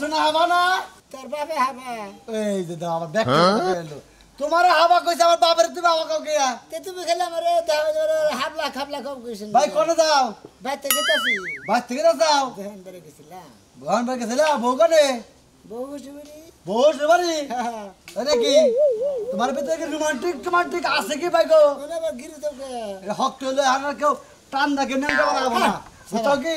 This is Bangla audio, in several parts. শোনা হবে না তোর বাপে হবে এই যে দাও আমার ব্যাক করলো তোমার হাবা কইছে আমার বাপের তুমি আমাকে গিয়া তে তুমি খেলা আমারে দাও হাবলা খাবলা কম কইছেন ভাই কোন দাও বাইতে গেতাছি বাইতে গেতা যাও ভেন্ডরে গেছিলা ভেন্ডরে গেছিলা ভোগনে ভোগশুরি ভোগশুরি আরে কি তোমার ভিতরে কি রোমান্টিক রোমান্টিক আছে কি ভাই গো না না গিরি তো এটা হক হলো আর কেউ টান দাকে না যাব না বুঝছো কি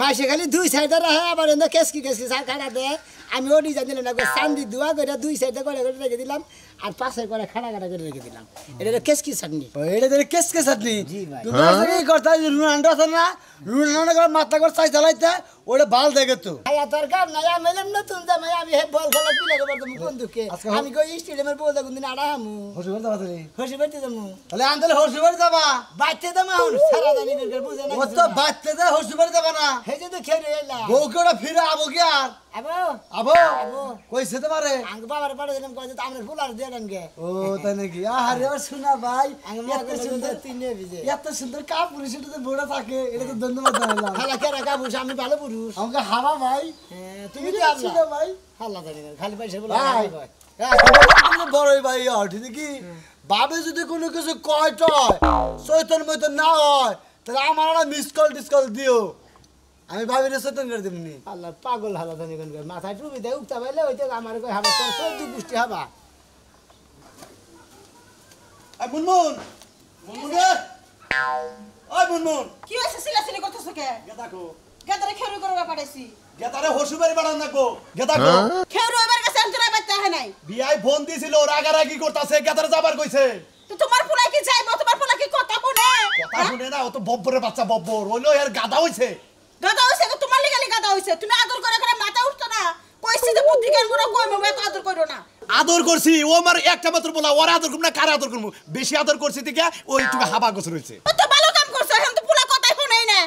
মাসে খালি দুই সাইডে রাখা আবার এন্ড কেসকি সার কাটা দে আমি ওডি জানিলাম না চান্দি দোয়া কইরা দুই সাইডে কইরা কইরা রেখে দিলাম আর পাশে করে খাড়া খাড়া করে রেখে দিলাম এটা কেসকি চাটনি এটা কেসকি চাটনি তুমি আসলে কি করতে রুনান্ডা আছে না রুনান্ডা করে মাথা করে চাই চালাইতে ওরে বাল দেখে তো আয়া দরকার না আমি মেলাম না তুমি যা মাই আমি হে বল খেলা কি লাগে বর্তমান বন্ধুকে আমি কই স্টেডিয়ামে বল দা কোনদিন আড়া হামু হসিবার যাবা তুমি হসিবারতে যামু তাহলে আনলে হসিবার যাবা বাইতে যামা হল সারা জানি বের বুঝা না ও তো বাইতে যা হসিবার যাবা না হে যে তো খেরে এলা বউকেরা ফিরে আবো কি আর আবো আবো কইছে তোমারে আঙ্গ বাবার পড়ে দিলাম কইছে তো আমরে ফুলার দিয়ে দেনগে ও তাই নাকি আরে ও শোনা ভাই এত সুন্দর তিনে ভিজে এত সুন্দর কাপুর সেটা তো বড় থাকে এটা তো ধন্যবাদ দিলাম খালা কেরা কাপুর আমি ভালো বুঝি আমাকে হাবা ভাই তুমি কি আছিস ভাই হালা জানি না খালি পয়সা বলে ভাই আমি বড়ই ভাই হঠি দেখি বাবে যদি কোনো কিছু কয় টয় শয়তান মতন না হয় তাহলে আমার একটা মিস কল ডিসকল দিও আমি ভাবিরে শয়তান করে দেবনি আল্লাহ পাগল হালা জানি কোন মাথা টুপি দেয় উঠতা পাইলে ওইটা আমার কই হাবা তোর সব দুষ্টি হাবা আই মুনমুন মুনমুন রে আই মুনমুন কি হইছে সিলা সিলি করতেছ কে যা দেখো গেদারে খেরু করবা পাড়াইছি গেদারে হসুবাড়ি বাড়ান নাকো গেদা গো খেরু এবার কাছে আন্তরা বাইতে হয় নাই বিআই ফোন দিছিল রাগারাগি করতাছে গেদারে যাবার কইছে তো তোমার পোলা কি যাইবো তোমার পোলা কি কথা শুনে না ও তো বব্বরের বাচ্চা বব্বর হইলো এর গাদা হইছে তো তোমার লাগি গাদা হইছে তুমি আদর করে করে মাথা উঠতো না কইছি যে পুত্রিকার গুলো কইমু এত আদর কইরো না আদর করছি ও আমার একটা মাত্র পোলা ওর আদর করব না কার আদর করব বেশি আদর করছি টিকা ওইটুকু হাবা গছ রইছে ও তো ভালো কাম করছ এখন তো পোলা কথাই শুনেই না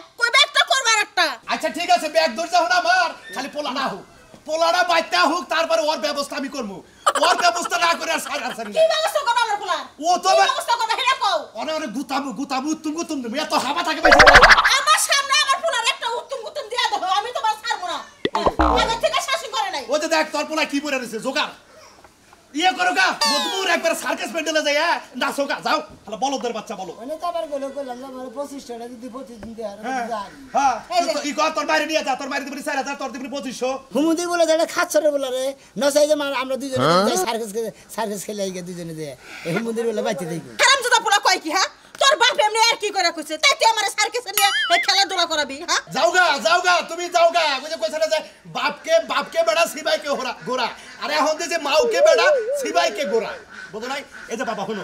আচ্ছা ঠিক আছে ব্যাগ দরজা হনা মার খালি পোলাড়া হোক পোলাড়া বাইতা হোক তারপর ওর ব্যবস্থা আমি করব ওর ব্যবস্থা না করে সারা কি ব্যবস্থা করব আমরা পোলা ও তো ব্যবস্থা করবে হেনা কও ওরে ওরে গুতাবু তুম এত হাবা থাকে আমার সামনে আমার পোলার একটা উত্তম দিয়া দাও আমি তোমার ছাড়ব না আগে থেকে শাসন করে নাই ও তো দেখ তোর পোলা কি পড়ে রইছে জোকার ইয়া করোগা মজবুর একবার সার্কাস প্যান্ডেলে যাইয়া নাচোগা যাও তাহলে বলদের বাচ্চা বলো মানে তো আবার গেল কইলাম না আমার 25 টাকা যদি প্রতিদিন দেয় আর যাই হ্যাঁ ই কর তোর বাইরে নিয়ে যা তোর বাইরে দিবি 4000 তোর দিবি 2500 হুমুদি বলে যেটা খাচ্ছরে বলে রে নসাই যে আমরা দুইজনে যাই সার্কাস খেলে আইগা দুইজনে যায় হুমুদি বলে বাইতে যাই হারামজাদা পুরা কয় কি হ্যাঁ তোর বাপ এমনি আর কি করে কইছে তাই তুই আমারে সার্কাসে নিয়ে খেলা দড়া করাবি হ্যাঁ যাওগা তুমি যাওগা বুঝে কইছ না যে বাপকে বেড়া সিবাই কে হোরা গোরা আরে হন্দে যে মাউকে বেড়া সিবাই কে গোরা বুঝো নাই এই যে বাবা শুনো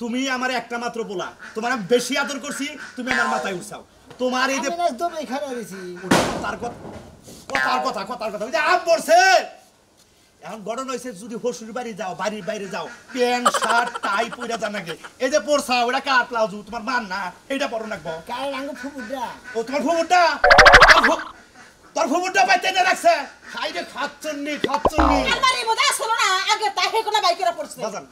তুমি আমারে একটা মাত্র পোলা তোমার আমি বেশি আদর করছি তুমি আমার মাথায় উঠাও তোমার এই যে দমে খাড়া রইছি কথার কথা বুঝে আম পড়ছে এখন গড়ন হইছে যদি হসুর বাড়ি যাও বাড়ির বাইরে যাও প্যান্ট শার্ট টাই পইরা জানাগে এই যে পরছা ওটা কার প্লাউজ তোমার মান না এটা পরো নাকবো কার আঙ্গ ফুবুডা ও তোমার ফুবুডা তোর ফুবুডা বাইতে না রাখছে খাইরে খাচ্ছনি আলমারি মধ্যে আসলো না আগে তাহে কোনা বাইকেরা পড়ছে বাজান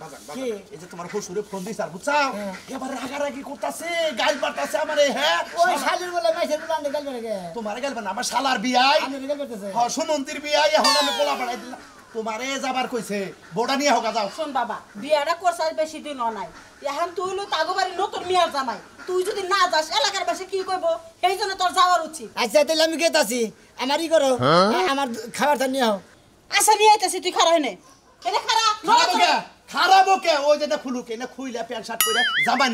এই যে তোমার হসুরে ফোন দিছ আর বুঝছাও এবারে রাগারাগি করতাছে গাল বাটাছে আমারে হ্যাঁ ওই শালির বলে মাইসের বলে গাল বেরগে তোমারে গাল না আমার শালার বিআই আমি গাল করতেছে হ্যাঁ সুমন্তির বিআই এখন আমি কোলা পড়াই দিলাম তোমারে যাবার কইছে বোডা নিয়ে হোগা যাও শুন বাবা বিয়াটা করছাল বেশি দিন নাই এখন তুই হলো তাগোবাড়ি নতুন মিয়ার জামাই তুই যদি না যাস এলাকার বাসে কি কইবো এইজন্য তোর যাওয়ার উচিত আচ্ছা তাইলে আমি গেতাছি আমারই করো আমার খাবার ধান নিও আচ্ছা নিয়ে আইতাছি তুই খাড়া হইনে এনে খারাপ ওকে ওই যেটা খুলুক এনে খুইলা প্যান্ট শার্ট পরে জামান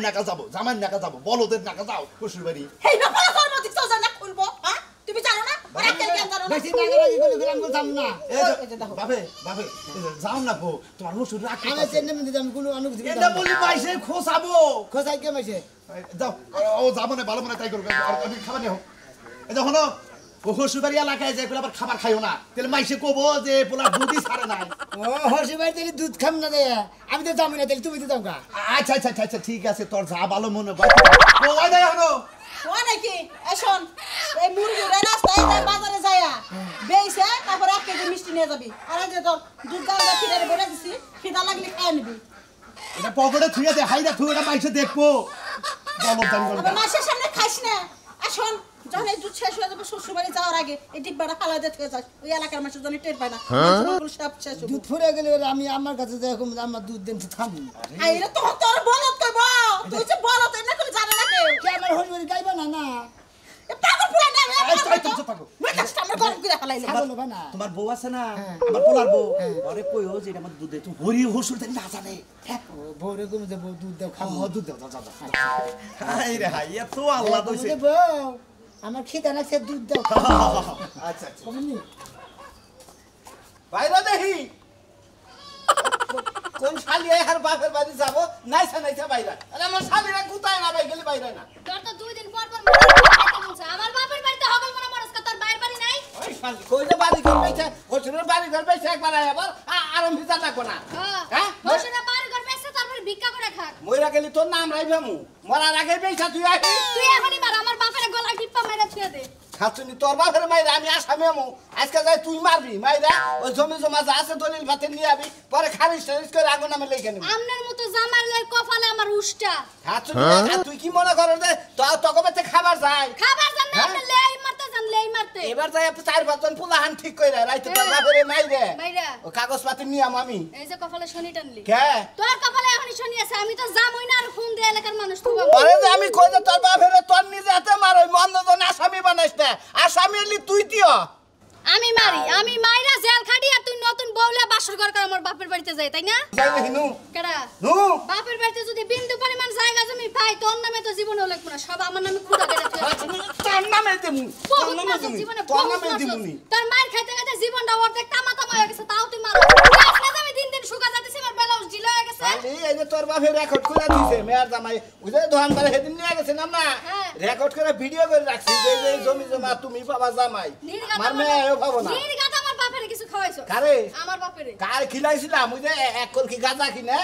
নাকা যাবো বলদের নাকা যাও শ্বশুর বাড়ি এই না বলা করব তুই তো জানা খুলবো হ্যাঁ তুমি জানো না শ্বশুরবাড়ি এলাকায় যাই আবার খাবার খাইও না, তাহলে মাইসে কবো যে পোলা দুধই ছাড়ে না। ও শ্বশুরবাড়ি তাহলে দুধ খাম না যায়, আমি তো যাবো না, তাহলে তুমি তো যাও গা। আচ্ছা আচ্ছা আচ্ছা ঠিক আছে, তোর যা ভালো মনে হয়। কোয়া যায় হলো কোয়া নাকি? এখন এই মুরগি রাস্তায় যায় বাজারে যায়া বেইছে, তারপর এক কেজি মিষ্টি নিয়ে যাবি, আর যে তোর দুধ গাঁদা ফিটারে বেড়ে দিছি, ফিটা লাগলে খায় নিবি। এটা পকেটে থুয়ে দে, হাইরা থুয়েটা মাইসে দেখবো। বলো দাঙ্গল মাইসের সামনে খাইস না। এখন যখন এই দুধ শেষ হয়ে যাবে শ্বশুরবাড়ি যাওয়ার আগে এই ডিব্বাটা ফালা দিয়ে থেকে যাস, ওই এলাকার মানুষের জন্য টের পায় না। সব শেষ হবে, দুধ ফুরে গেলে আমি আমার কাছে যাই, আমার দুধ দেন তো খাবো। আরে তখন তোর বলত কইব, তুই যে বলত এনে করে জানে না কেউ, কে আমার শ্বশুরবাড়ি যাইবা না? না এ পাগল পুরা না, এই তো থাকো মেটাস আমার গরম করে ফলাইলে বলো না। তোমার বউ আছে না, আমার পোলার বউ, আরে কই ও যে আমার দুধে তুই হরি হুসুর দেন না জানে। ও বউরে কইব যে বউ দুধ দাও খাবো, দুধ দাও দাও দাও। আরে হাই এ তো আল্লাহ কইছে বউ আমার খিদা লাগছে, দুধ দাও। আচ্ছা আচ্ছা কমনি বাইরে দেখি কোন শালি আর বাপের বাড়ি যাব নাইসা নাইসা বাইরে। আরে আমার শালিরা গুতায় না ভাই, গেলে বাইরে না। তোর তো দুই দিন পর পর খাইতে মন চায়। আমার বাপের বাড়ি তো হগল মনে মরস, তোর বাইরে বাড়ি নাই? ওই শালি কই যে বাড়ি ঘর বেছে, হোসেনের বাড়ি ঘর বেছে একবার আবার আরাম ভিজা থাকো না। হ্যাঁ হোসেনের বাড়ি ঘর বেছে, তারপর ভিক্ষা করে খা। মইরা গেলি তোর নাম রাইবামু, মরার আগে বেইসা তুই আই। তুই এখনি মার, আমার বাপের গলা টিপা মাইরা ছুঁয়ে দে। খাতুনি তোর বাপের মাইরা আমি আশা মেমু, আজকে যাই তুই মারবি মাইরা, ওই জমি জমা যা আছে দলিল পাতে নিয়ে আবি, পরে খারিজ টারিজ করে আগুন নামে লেগে নেব। আমনের মতো জামালের কপালে আমার উষ্টা। খাতুনি তুই কি মনে করছ যে তোর তকবেতে খাবার যায়? খাবার জান না, আপনি লেই মারতে জান, লেই মারতে। এবার যাই চার পাঁচজন পোলাহান ঠিক কইরা রাইতে তোর বাপের মাইরা মাইরা ও কাগজ পাতে নিয়ে আম আমি। এই যে কপালে শনি টানলি কে? তোর কপালে এখনি শনি আছে, আমি তো জামই না আর ফোন দে এলাকার মানুষ তো। আরে আমি কই যে তোর বাপের তোর নিজে হাতে মার, ওই মন্দজন আসামি বানাইস না। আসামি এলি তুই দিও, আমি মারি, আমি মাইরা জেল খাড়ি। আর তুই নতুন বউলা বাসর ঘর করে আমার বাপের বাড়িতে যাই, তাই না? যাই না হিনু কেডা নু বাপের বাড়িতে যদি বিন্দু পরিমাণ জায়গা জমি পাই, তোর নামে তো জীবন হলো না, সব আমার নামে খুদা করে তুই। তোর নামে দেমু, তোর নামে দেমু, তোর নামে দেমুনি। তোর মার খাইতে খাইতে জীবনটা অর্ধেক তামাতামা হয়ে গেছে, তাও তুই মারো। আসলে আমি দিন দিন শুকা যাইতেছি, আমার ব্লাউজ ঢিলা হয়ে গেছে। আরে এই যে তোর বাপের রেকর্ড করে দিছে মেয়ার জামাই, ওই যে দোকানদার সেদিন নিয়ে গেছে না, না রেকর্ড করে ভিডিও করে রাখছি যে এই জমি জমা তুমি বাবা জামাই মারমে খাবো না। এই গাদা আমার বাপেরে কিছু খাওয়াইছো? আরে আমার বাপেরে কার খিলাইছিলাম? ওই যে এক কলকি গাজা কিনা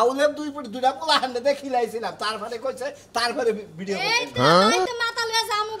আউলের দুই ফুট দুইটা পোলা হাতে দে খিলাইছিলাম, তারপরে কইছে তারপরে ভিডিও করতে। এই তো মাথা লয়ে জামুক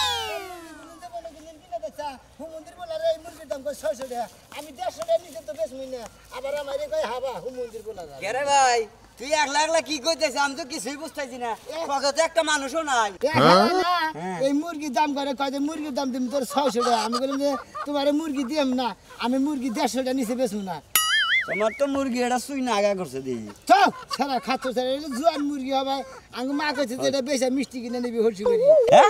হুমন্দির বলে রে মুরগির দাম কই 600 টাকা, আমি 150 টাকা নিতে তো বেশ মইনা। আবার আমারে কই হাবা হুমন্দির বলে যা। আরে ভাই তুই এক লাখ লাখ কি কইতেছ? আমি তো কিছুই বুঝতাছি না, পকেটে একটা মানুষও নাই। এই মুরগির দাম করে কয় যে মুরগির দাম দিম তোর 600 টাকা, আমি বললাম যে তোমারে মুরগি দিম না, আমি মুরগি 150 টাকা নিচে বেচমু না। তোমার তো মুরগি এটা সুই না আগা করছে দি চল সারা খাচ্ছ, সারা জুয়ান মুরগি হবে। আমি মা কইছে যে এটা বেচা মিষ্টি কিনে নিবি হরসি করি। হ্যাঁ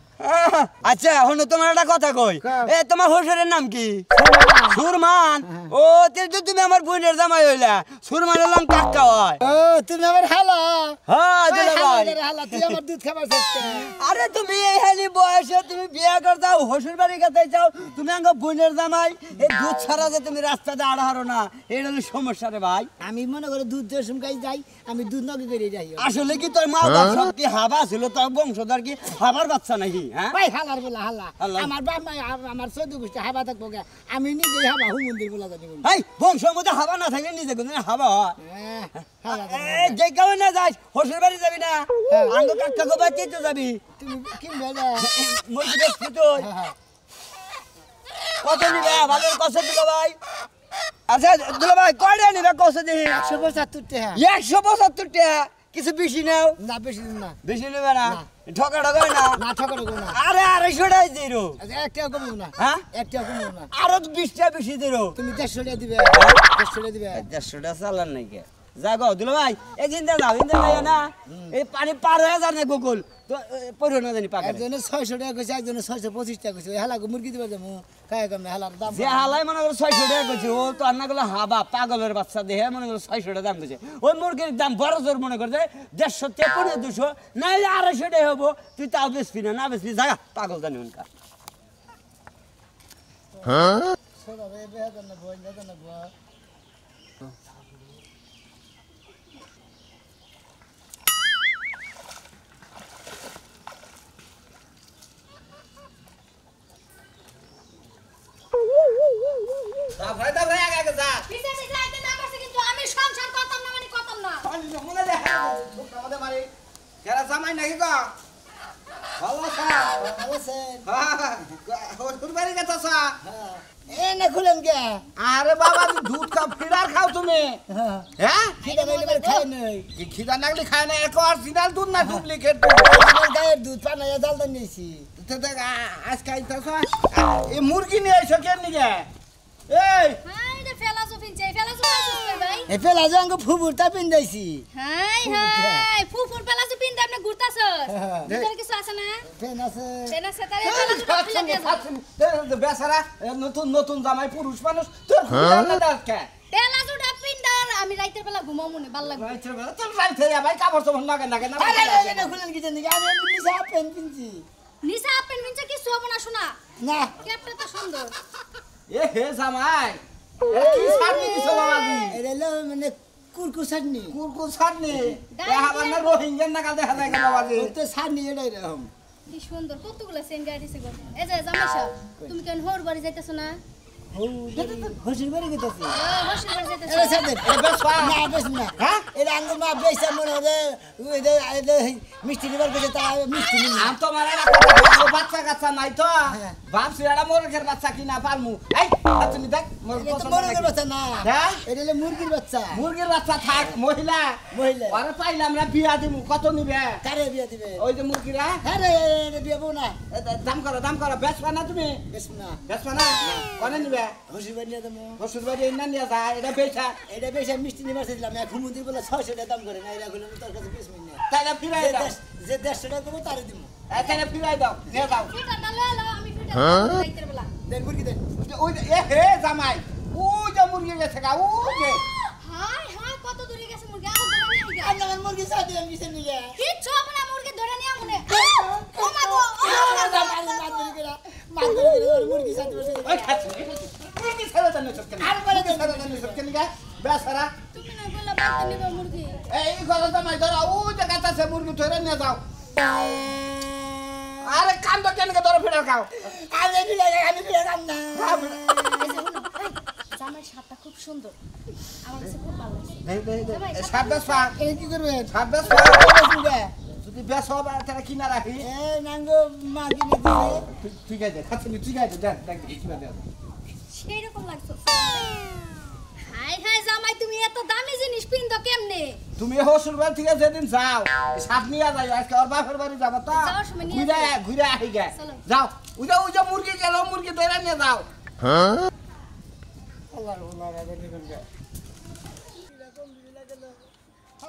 হ্যাঁ আচ্ছা হনু তোমার একটা কথা কই, এ তোমার শ্বশুরের নাম কি? সুরমান। ও তুমি আমার বোনের জামাই হইলা, সুরমানের নাম কাকা হয়। ও তুমি আমার হালা। হ্যাঁ দুলা ভাই হালা, তুই আমার দুধ খাবার চাইছিস। আরে তুমি এই হালি বয়সে তুমি বিয়ে কর যাও শ্বশুর বাড়ি কাছে যাও, তুমি আমার বোনের জামাই, এই দুধ ছাড়া যে তুমি রাস্তাতে আড়াহারো না, এটা হলো সমস্যা রে ভাই। আমি মনে করি দুধ দেওয়ার সময় যাই, আমি দুধ নকি করে যাই। আসলে কি তোর মা বাপ শক্তি হাবা ছিল, তোর বংশধর কি হাবার বাচ্চা নাকি? ভাই হালার বলা হালা, আমার বাপ মা আমার চোদ্দ গোষ্ঠী হাবা থাকবো, আমি নিজে হাবা হুমন্দির বলা জানি। ভাই বংশের মধ্যে হাবা না থাকলে নিজে কোন হাবা হয়? যে কারণে না যাই শ্বশুর বাড়ি যাবি না, আঙ্গ কাকা গো বাড়িতে তো যাবি। তুমি কি বলে মুরগি দেখছি তুই কত নিবে? ভালো কষ্ট দিল ভাই। আচ্ছা দুলা ভাই কয়টা নিবে কষ্ট দিই? 175 টাকা। 175 টাকা কিছু বেশি নাও না বেশি না বেশি নেবে না ঠকা ঠকা না না ঠকা ঠকা না আরে 250 টাকা দিও একটা কম না হ্যাঁ একটা কম না আর 20 টাকা বেশি দিও তুমি 150 টাকা দিবে 150 টাকা দিবে 150 টাকা চালান নাকি জাগো দুলা ভাই এই জিন্দা যাও ইন্দা যায় না এই পানি পার হয়ে যায় না গোকুল তো পড়ো না জানি পাকা একজন 600 টাকা কইছে একজন 625 টাকা কইছে হালা গো মুরগি দিবা যামু কায় কাম না হালার দাম যে হালাই মনে করে 600 টাকা কইছে ও তো আর না গলা হাবা পাগলের বাচ্চা দেহে মনে করে 600 টাকা দাম কইছে ওই মুরগির দাম বড় জোর মনে করে 150 থেকে 200 না 250 টাকা হবো তুই তাও বেশি না না বেশি জায়গা পাগল জানি উনকা হ্যাঁ সোনা রে বেহাদা না বই না না বই তা ভাই আগে যা পিছে পিছে আইতে না পারছে কিন্তু আমি সংসার করতাম না মানে করতাম না আমি মনে দেখা ছোট আমাদের মারি যারা জামাই নাকি গো ভালো আছে ভালো আছে হ্যাঁ তোর বাড়ি কথা সা এ না খুলেন কে আরে বাবা দুধ কা ফিরার খাও তুমি হ্যাঁ খিদা লাগলে খায় না কি খিদা লাগলে খায় না এক অরিজিনাল দুধ না ডুপ্লিকেট দুধ গায়ের দুধ পানায় জ্বালতে নিছি তো দেখ আজকে আইতা সা এই মুরগি নিয়ে আইছো কেন নিগে এই হাই দে ফিলোসফিন চাই ফিলোসফি ভাই এ ফিলোসফি ফুফুরটা পিনদাইছি হাই হাই ফুফুর ফিলোসফিন দে আপনি ঘুরতাছ ভিতরে কিছু আছে না পেন আছে তারে ফিলোসফি আছেন তে বেচারা নতুন নতুন জামাই পুরুষ মানুষ তোর না দরকে ফিলোসফি পিনদার আমি রাতের বেলা ঘুমামু না ভাল লাগে রাতের বেলা চল যাইতে ভাই কাপড় চোপড় লাগে না না না খুলেন কি জানি আমি নিসা পেন পিনছি নিসা পেন পিনছে কি শোভা না শোনা না ক্যাপটা তো সুন্দর এ হে জামাই এ কি সামনে দিছো বাবাজি এরে ল মানে কুরকু সামনে এ হাবানা রোহিঙ্গা না কাল দেখা যায় বাবাজি তো সামনে এড়াই রকম কি সুন্দর কতগুলা সেন গাড়িছে গো এ যা জামাই সাহেব তুমি কেন হোর বাড়ি যাইতাছ না হো হোসের বাড়ি যাইতাছ হ্যাঁ হোসের বাড়ি যাইতাছ এ সাথে এ বেশ না বেশ না হ্যাঁ এ আঙ্গুল না বেশ মনে হবে ওই মিষ্টি নিবার গেছে তা মিষ্টি নি আম তো মারা না বাচ্চা কাচ্চা নাই তো ভাবছি এরা মুরগির বাচ্চা কিনা পারমু এই তুমি দেখ মুরগির বাচ্চা না হ্যাঁ এটালে মুরগির বাচ্চা থাক মহিলা মহিলা আরে পাইলাম না বিয়া দিমু কত নিবে কারে বিয়া দিবে ওই যে মুরগিরা আরে বিয়া বউ না দাম করো বেচবা না তুমি বেচবা না কোনে নিবে হসুরবাড়ি নিয়ে দাম হসুরবাড়ি না নিয়ে যা এটা বেচা মিষ্টি নিবার চাইলাম এখন মুদির বলে 600 টাকা দাম করে না এরা কইলো তোর কাছে 20 মিনিট তাইলে ফিরাই দাও যে 150 টাকা দেবো তারে দিমু এখানে ফিরাই দাও নিয়ে যাও हाँ देन मुर्गी देन ओए ए हे জামাই ও যে মুরগি গেছে গা ও যে हाय हाय কত দূরে গেছে মুরগি আমার মুরগি সাথে আমি নিচে নিয়ে কি চোপ না মুরগি ধরে নিয়া মনে ও মা গো মার মুরগি সাথে বসে ওই খাচ্ছি মুরগি সারা জানো চটকে আর বলে দে সারা জানো চটকে নিগা বেচারা তুমি না বললা বাদ নিবা মুরগি এই ঘর জামাই ধর ও যে কাছে মুরগি ধরে নিয়ে যাও আরে কান্দ কেন কে ধরে ফিরে খাও আরে ফিরে আমি ফিরে যাম না জামাই সাপটা খুব সুন্দর আমার কাছে খুব ভালো লাগে সাপটা সাপ এই কি করবে সাপটা সাপ যদি বেসা হবে তারা কিনা রাখি এ নাঙ্গো মা কিনে দিলে ঠিক আছে খাচ্ছি ঠিক আছে দেখ দেখ কিবা দেখ সেই রকম লাগছে হাই হাই জামাই তুমি এত দামি জিনিস পিনতো কেমনে তুমি হোসুরবাড়ি থেকে যেদিন যাও সাপ নিয়া যাই আজকে আর বাপের বাড়ি যাব তো ঘুরে ঘুরে আই গে যাও ওই যে মুরগি গেল মুরগি ধরে নিয়ে যাও হ্যাঁ আল্লাহর ওনারা গনি গনি এরকম লীলা গেল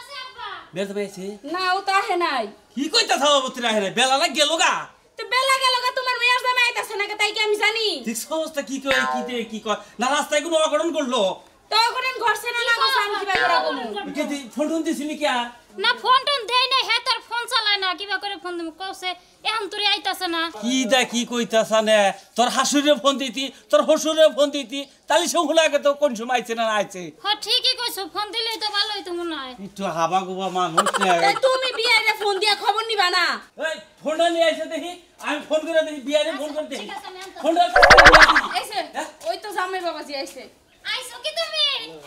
আছে আব্বা বের তো বেছে না ও তো আহে নাই কি কইতা থাও পুত্র আহে বেলা না গেলগা তো বেলা গেলগা তোমার মেয়ের জামে আইতাছে না তাই কি আমি জানি ঠিক সমস্যা কি কই কি দে কি কয় না রাস্তায় কোনো অঘটন করলো তো করেন ঘরছে না না গো আমি কিবা করাবো কি ফোন দিছিলি কি না ফোন দেই না হেতার ফোন চালায় না কিবা করে ফোন দিমু কইছে এখন তোরে আইতাছ না কি দা কি কইতাছ না তোর হাসুরে ফোন দিতি তোর হসুরে ফোন দিতি তালি সঙ্গলাকে তো কোন সময় আইছে না আইছে হ্যাঁ ঠিকই কইছো ফোন দিলেই তো ভালোই তো মনে হয় একটু হাবা গোবা মানুষ না তুমি বিআইরে ফোন দিয়া খবর নিবা না এই ফোনটা নিয়ে আইছে দেখি আমি ফোন করে দেখি বিআইরে ফোন করে দেখি ফোনটা আইছে ওই তো জামাই বাবাজি আইছে আইছো কি তুমি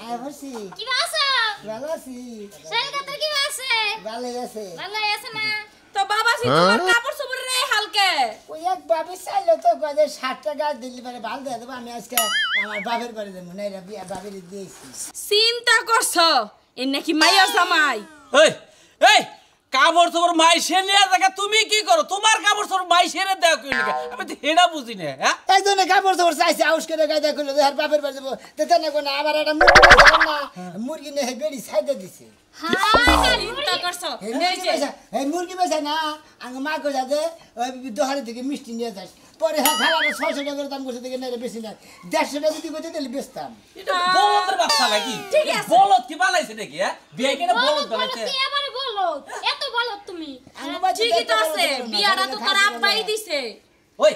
আইছি কি আছো ভালো আছি শরীরটা তোর কি আছে ভালো আছে না তো বাবাজি তোমার কাপড় সবরে রে হালকে ওই এক বাবা চাইলো তো গদে 60 টাকা দিলি পারে ভালো দেয়া দেব আমি আজকে আমার বাবার বাড়ি যাব নাইরা বিয়া বাবার দিয়েছি চিন্তা করছো এই নাকি মাইয়ার জামাই এই এই কাপড় সবর মাইশে নিয়া জায়গা তুমি কি করো তোমার কাপড় সবর মাইশে রে দাও কই লাগে আমি তো হেডা বুঝি না হ্যাঁ এইজন্য কাপড় সবর চাইছে আউশ করে গায়দা কইলো আর বাবার বাড়ি যাব তেতে না কোনা আবার একটা মুরগি নে বেড়ি ছাইদা দিছে হ্যাঁ চিন্তা করছো এই মুরগি বেচা না আঙ্গ মা কইলা যে ওই দোহারে থেকে মিষ্টি নিয়ে যাস পরে হ্যাঁ খালারে 600 টাকা দাম কইছে থেকে না বেশি না 150 টাকা যদি কইতে তাহলে বেচতাম এটা বলতের বাচ্চা লাগি বলত কি বানাইছে নাকি হ্যাঁ বিয়ে করে বলত বানাইছে এত বলো তুমি ঠিকই তো আছে বিয়াটা তো তোর আব্বাই দিছে ওই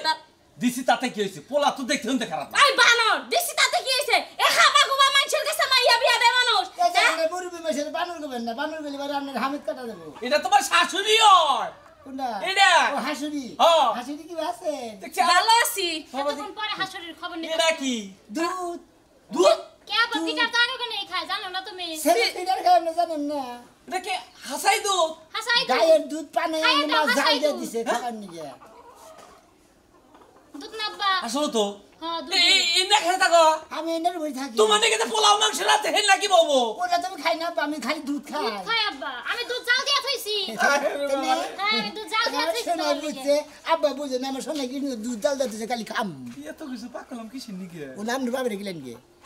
দিছি তাতে কি হইছে পোলা তো দেখতে হইতে খারাপ আই বানর দিছি তাতে কি হইছে এ খাবা গোবা মানুষের কাছে মাইয়া বিয়া দেয় মানুষ আরে মুরুবি মেশে বানর গবেন না বানর গলি বারে আপনার হামিদ কাটা দেব এটা তোমার শাশুড়ি আর কোনটা এটা ও শাশুড়ি হ্যাঁ শাশুড়ি কি আছে ভালো আছি এতক্ষণ পরে শাশুড়ির খবর নিতে এটা কি দুধ দুধ কে বতিটা জানো কেন খায় জানো না তুমি সেটা পিটার খায় না জানেন না দেখে হাসাই দুধ গায়ের দুধ পানে না জায়গা দিছে খাবার নিয়ে দুধ নাবা আসলো তো হ্যাঁ দুধ ইন্না খেতে থাকো আমি ইন্নার বই থাকি তোমার নাকি তো পোলাও মাংস রাতে হেল নাকি বাবু ওটা তুমি খাই না আমি খালি দুধ খাই দুধ খাই আব্বা আমি দুধ জাল দিয়া থইছি হ্যাঁ আমি দুধ জাল দিয়া থইছি না বুঝতে আব্বা বুঝে না আমার সোনা কি দুধ জাল দিয়া থইছে খালি খাম এত কিছু পাকলাম কিসের নিগে ও নাম বাবা রে গেলেন গে